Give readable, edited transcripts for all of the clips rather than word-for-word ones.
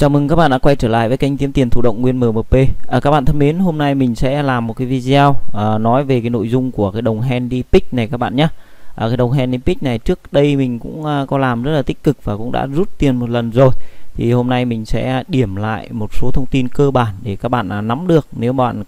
Chào mừng các bạn đã quay trở lại với kênh kiếm tiền thụ động Nguyên MMP. Các bạn thân mến, hôm nay mình sẽ làm một cái video nói về cái nội dung của cái đồng HandyPick này các bạn nhé. Cái đồng HandyPick này trước đây mình cũng có làm rất là tích cực và cũng đã rút tiền một lần rồi. Thì hôm nay mình sẽ điểm lại một số thông tin cơ bản để các bạn nắm được. Nếu bạn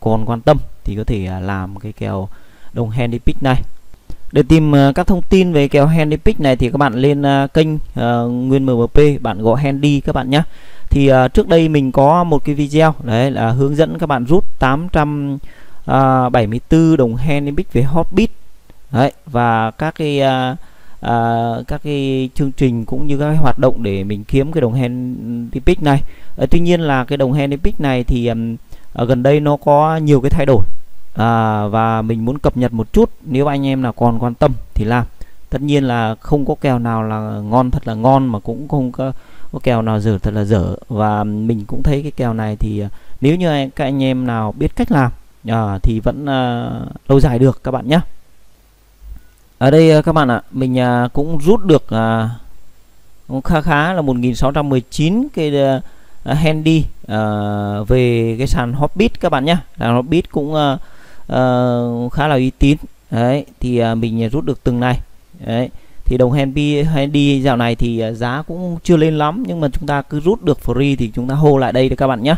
còn quan tâm thì có thể làm cái kèo đồng HandyPick này. Để tìm các thông tin về kèo HandyPick này thì các bạn lên kênh Nguyên MMP, bạn gọi Handy các bạn nhé. Thì trước đây mình có một cái video đấy là hướng dẫn các bạn rút 874 đồng HandyPick về Hotbit đấy, và các cái chương trình cũng như các cái hoạt động để mình kiếm cái đồng HandyPick này. Tuy nhiên là cái đồng HandyPick này thì gần đây nó có nhiều cái thay đổi. Và mình muốn cập nhật một chút, nếu anh em là còn quan tâm thì làm. Tất nhiên là không có kèo nào là ngon thật là ngon, mà cũng không có kèo nào dở thật là dở. Và mình cũng thấy cái kèo này thì nếu như các anh em nào biết cách làm thì vẫn lâu dài được các bạn nhé. Ở đây các bạn ạ, mình cũng rút được cũng khá là 1619 cái Handy về cái sàn Hotbit các bạn nhé. Sàn Hotbit cũng khá là uy tín đấy, thì mình rút được từng này đấy. Thì đồng Handy dạo này thì giá cũng chưa lên lắm, nhưng mà chúng ta cứ rút được free thì chúng ta hô lại đây các bạn nhé.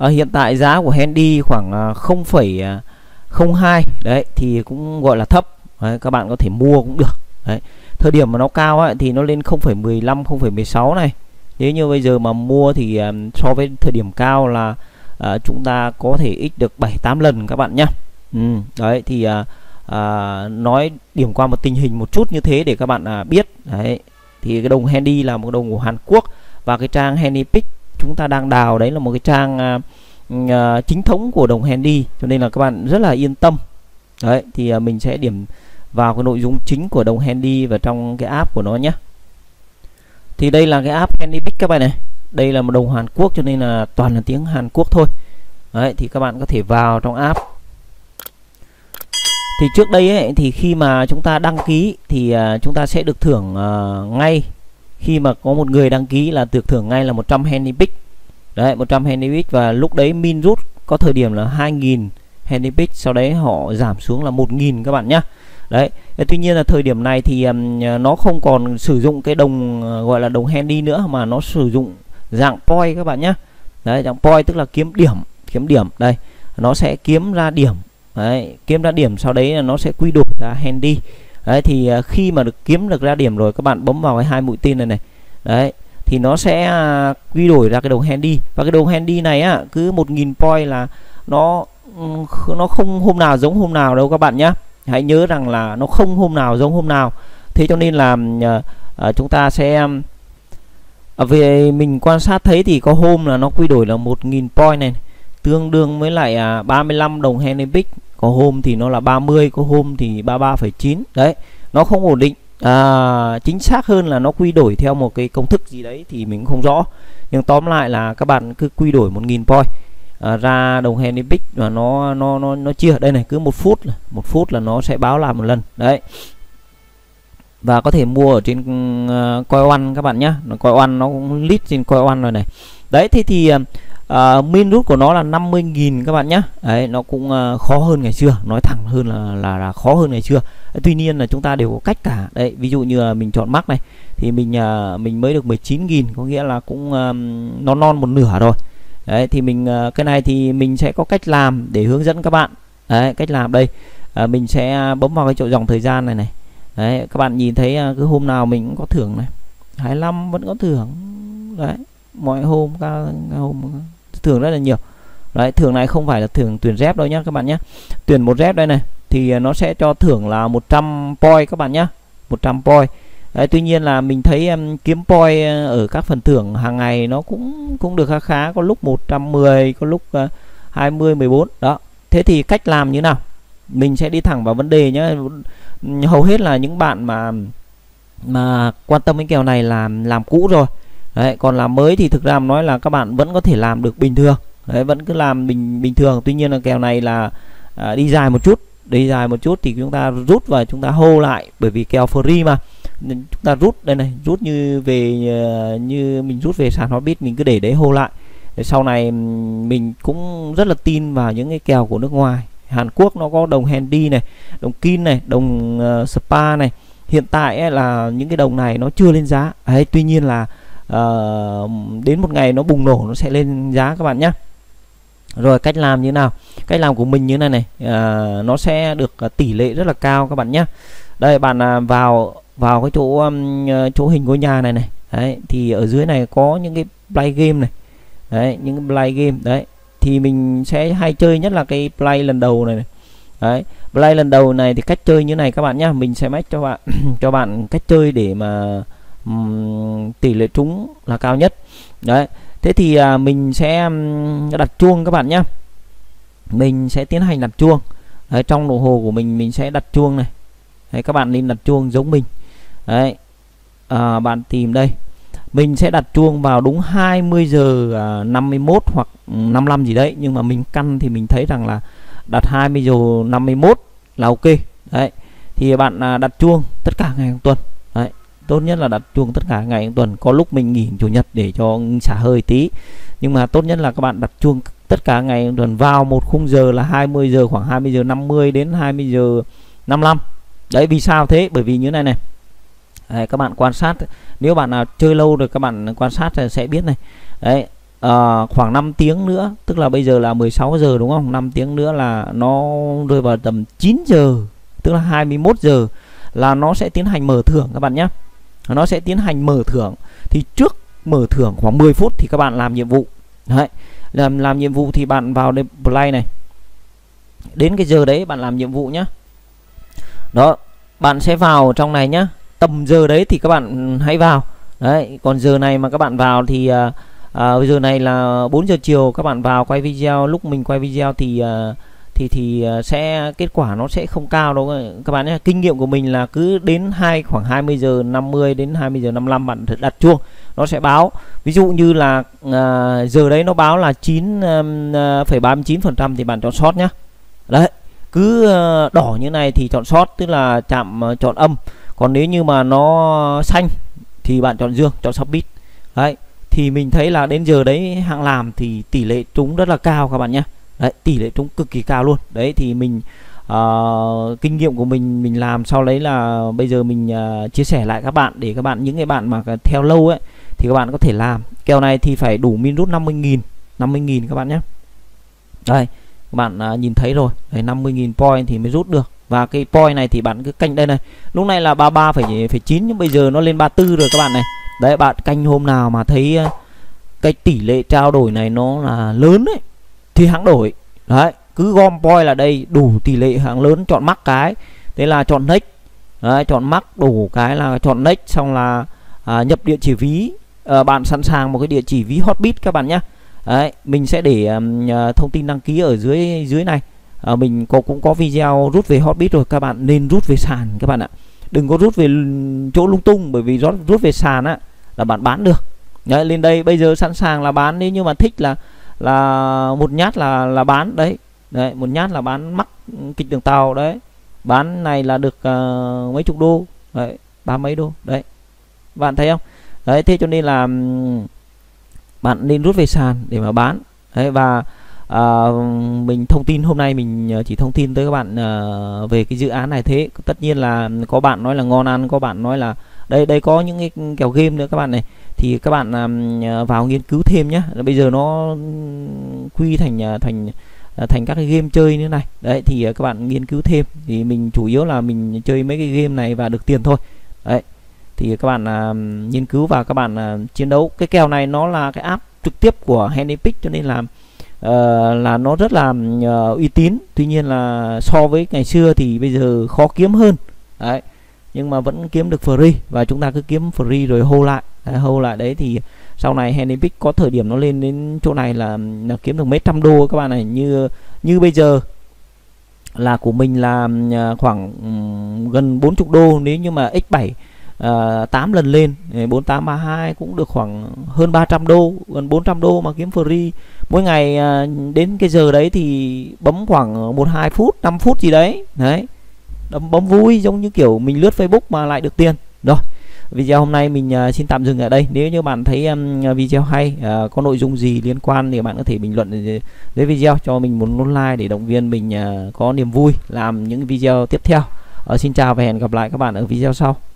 Hiện tại giá của Handy khoảng 0,02 đấy, thì cũng gọi là thấp đấy, các bạn có thể mua cũng được đấy. Thời điểm mà nó cao ấy, thì nó lên 0,15 0,16 này. Nếu như bây giờ mà mua thì so với thời điểm cao là chúng ta có thể x được 7-8 lần các bạn nhé. Đấy thì nói điểm qua một tình hình một chút như thế để các bạn biết đấy. Thì cái đồng Handy là một đồng của Hàn Quốc, và cái trang HandyPick chúng ta đang đào đấy là một cái trang chính thống của đồng Handy, cho nên là các bạn rất là yên tâm đấy. Thì mình sẽ điểm vào cái nội dung chính của đồng Handy và trong cái app của nó nhé. Thì đây là cái app HandyPick các bạn này. Đây là một đồng Hàn Quốc cho nên là toàn là tiếng Hàn Quốc thôi. Đấy thì các bạn có thể vào trong app. Thì trước đây ấy, thì khi mà chúng ta đăng ký thì chúng ta sẽ được thưởng ngay. Khi mà có một người đăng ký là được thưởng ngay là 100 HandyPick. Đấy 100 HandyPick, và lúc đấy min rút có thời điểm là 2000 HandyPick, sau đấy họ giảm xuống là 1000 các bạn nhá. Đấy, tuy nhiên là thời điểm này thì nó không còn sử dụng cái đồng gọi là đồng Handy nữa, mà nó sử dụng dạng point các bạn nhé. Đấy, dạng point tức là kiếm điểm đây, nó sẽ kiếm ra điểm đấy, kiếm ra điểm sau đấy là nó sẽ quy đổi ra Handy. Đấy thì khi mà được kiếm được ra điểm rồi, các bạn bấm vào cái hai mũi tên này này đấy, thì nó sẽ quy đổi ra cái đồng Handy. Và cái đồng Handy này á, cứ 1000 point là nó không hôm nào giống hôm nào đâu các bạn nhé. Hãy nhớ rằng là nó không hôm nào giống hôm nào. Thế cho nên là chúng ta sẽ về mình quan sát thấy thì có hôm là nó quy đổi là 1000 point này, tương đương với lại 35 đồng HandyPick. Có hôm thì nó là 30, có hôm thì 33,9. Đấy, nó không ổn định. Chính xác hơn là nó quy đổi theo một cái công thức gì đấy thì mình không rõ. Nhưng tóm lại là các bạn cứ quy đổi 1000 point ra đồng HandyPick, và nó chia đây này, cứ một phút là nó sẽ báo lại một lần đấy. Và có thể mua ở trên Coin One các bạn nhá. Coin One nó cũng list trên Coin One rồi này. Đấy thì min rút của nó là 50.000 các bạn nhá. Đấy nó cũng khó hơn ngày xưa, nói thẳng hơn là khó hơn ngày xưa. Tuy nhiên là chúng ta đều có cách cả. Đấy, ví dụ như là mình chọn max này thì mình mới được 19.000, có nghĩa là cũng nó non một nửa rồi. Đấy thì cái này thì mình sẽ có cách làm để hướng dẫn các bạn. Đấy, cách làm đây. Mình sẽ bấm vào cái chỗ dòng thời gian này này. Đấy, các bạn nhìn thấy cứ hôm nào mình cũng có thưởng này. 25 vẫn có thưởng. Đấy, mọi hôm các hôm thưởng rất là nhiều. Đấy, thưởng này không phải là thưởng tuyển rep đâu nhá các bạn nhá. Tuyển một rep đây này thì nó sẽ cho thưởng là 100 point các bạn nhá. 100 point. Đấy, tuy nhiên là mình thấy kiếm point ở các phần thưởng hàng ngày nó cũng được khá, có lúc 110, có lúc 20, 14 đó. Thế thì cách làm như nào? Mình sẽ đi thẳng vào vấn đề nhé. Hầu hết là những bạn mà quan tâm đến kèo này là làm cũ rồi. Đấy, còn làm mới thì thực ra nói là các bạn vẫn có thể làm được bình thường. Đấy, vẫn cứ làm bình thường. Tuy nhiên là kèo này là đi dài một chút thì chúng ta rút và chúng ta hô lại, bởi vì kèo free mà. Nên chúng ta rút đây này, rút như về như mình rút về sàn Hotbit, mình cứ để đấy hô lại. Để sau này mình cũng rất là tin vào những cái kèo của nước ngoài. Hàn Quốc nó có đồng Handy này, đồng KIN này, đồng SPA này. Hiện tại ấy là những cái đồng này nó chưa lên giá. Đấy, tuy nhiên là đến một ngày nó bùng nổ, nó sẽ lên giá các bạn nhé. Rồi cách làm như nào? Cách làm của mình như này này, nó sẽ được tỷ lệ rất là cao các bạn nhé. Đây bạn vào cái chỗ hình ngôi nhà này này. Đấy, thì ở dưới này có những cái play game này. Đấy, những cái play game đấy thì mình sẽ hay chơi, nhất là cái play lần đầu này, này. Đấy, play lần đầu này thì cách chơi như này các bạn nhá. Mình sẽ match cho bạn cách chơi để mà tỷ lệ trúng là cao nhất. Đấy, thế thì mình sẽ đặt chuông các bạn nhá. Mình sẽ tiến hành đặt chuông. Đấy, trong đồng hồ của mình sẽ đặt chuông này. Đấy, các bạn nên đặt chuông giống mình. Đấy, bạn tìm đây. Mình sẽ đặt chuông vào đúng 20 giờ 51 hoặc 55 gì đấy. Nhưng mà mình căn thì mình thấy rằng là đặt 20 giờ 51 là ok. Đấy, thì bạn đặt chuông tất cả ngày trong tuần. Đấy, tốt nhất là đặt chuông tất cả ngày trong tuần. Có lúc mình nghỉ chủ nhật để cho xả hơi tí. Nhưng mà tốt nhất là các bạn đặt chuông tất cả ngày trong tuần vào một khung giờ là 20 giờ, khoảng 20 giờ 50 đến 20 giờ 55. Đấy, vì sao thế? Bởi vì như này này. Đấy, các bạn quan sát, nếu bạn nào chơi lâu rồi các bạn quan sát thì sẽ biết này. Đấy, khoảng 5 tiếng nữa, tức là bây giờ là 16 giờ đúng không, 5 tiếng nữa là nó rơi vào tầm 9 giờ, tức là 21 giờ là nó sẽ tiến hành mở thưởng các bạn nhé. Nó sẽ tiến hành mở thưởng, thì trước mở thưởng khoảng 10 phút thì các bạn làm nhiệm vụ. Đấy, làm nhiệm vụ thì bạn vào đây play này, đến cái giờ đấy bạn làm nhiệm vụ nhé. Đó, bạn sẽ vào trong này nhé. Tầm giờ đấy thì các bạn hãy vào. Đấy, còn giờ này mà các bạn vào thì giờ này là 4 giờ chiều các bạn vào quay video, lúc mình quay video thì sẽ kết quả nó sẽ không cao đâu các bạn nhé. Kinh nghiệm của mình là cứ đến khoảng 20 giờ 50 đến 20 giờ 55 bạn đặt chuông, nó sẽ báo. Ví dụ như là giờ đấy nó báo là 9,39% thì bạn chọn short nhé. Đấy, cứ đỏ như này thì chọn short, tức là chọn âm. Còn nếu như mà nó xanh thì bạn chọn dương, chọn submit. Đấy, thì mình thấy là đến giờ đấy hạng làm thì tỷ lệ trúng rất là cao các bạn nhé. Đấy, tỷ lệ trúng cực kỳ cao luôn. Đấy, thì mình kinh nghiệm của mình làm sau đấy là bây giờ mình chia sẻ lại các bạn, để các bạn, những cái bạn mà theo lâu ấy thì các bạn có thể làm. Kèo này thì phải đủ min rút 50.000 các bạn nhé. Đây, các bạn nhìn thấy rồi, 50.000 point thì mới rút được. Và cái point này thì bạn cứ canh đây này. Lúc này là 33,9 nhưng bây giờ nó lên 34 rồi các bạn này. Đấy, bạn canh hôm nào mà thấy cái tỷ lệ trao đổi này nó là lớn ấy thì hãng đổi. Đấy, cứ gom point là đây đủ tỷ lệ hãng lớn, chọn mắc cái. Thế là chọn next. Đấy, chọn mắc đủ cái là chọn next, xong là nhập địa chỉ ví. Bạn sẵn sàng một cái địa chỉ ví Hotbit các bạn nhé. Đấy, mình sẽ để thông tin đăng ký ở dưới này. Mình cũng có video rút về Hotbit rồi, các bạn nên rút về sàn các bạn ạ. Đừng có rút về chỗ lung tung, bởi vì rút về sàn á là bạn bán được. Đấy, lên đây bây giờ sẵn sàng là bán, nếu như mà thích là một nhát là bán đấy. Đấy, một nhát là bán mắc kịch đường tàu đấy. Bán này là được mấy chục đô. Đấy, 30 mấy đô. Đấy. Bạn thấy không? Đấy, thế cho nên là bạn nên rút về sàn để mà bán. Đấy, và mình thông tin hôm nay mình chỉ thông tin tới các bạn về cái dự án này. Thế tất nhiên là có bạn nói là ngon ăn, có bạn nói là đây có những cái kèo game nữa các bạn này, thì các bạn vào nghiên cứu thêm nhé. Bây giờ nó quy thành các cái game chơi như này. Đấy, thì các bạn nghiên cứu thêm, thì mình chủ yếu là mình chơi mấy cái game này và được tiền thôi. Đấy, thì các bạn nghiên cứu và các bạn chiến đấu. Cái kèo này nó là cái app trực tiếp của HandyPick, cho nên là nó rất là uy tín. Tuy nhiên là so với ngày xưa thì bây giờ khó kiếm hơn. Đấy, nhưng mà vẫn kiếm được free, và chúng ta cứ kiếm free rồi hô lại. Đấy, hô lại đấy thì sau này HandyPick có thời điểm nó lên đến chỗ này là kiếm được mấy trăm đô các bạn này. Như bây giờ là của mình là khoảng gần 40 đô, nếu như mà x7 8 lần lên 4832 cũng được khoảng hơn 300 đô, gần 400 đô mà kiếm free mỗi ngày. Đến cái giờ đấy thì bấm khoảng 1-2 phút, 5 phút gì đấy. Đấy, bấm vui giống như kiểu mình lướt Facebook mà lại được tiền. Rồi, video hôm nay mình xin tạm dừng ở đây. Nếu như bạn thấy video hay, có nội dung gì liên quan thì bạn có thể bình luận dưới video cho mình một nút like để động viên mình có niềm vui làm những video tiếp theo. Xin chào và hẹn gặp lại các bạn ở video sau.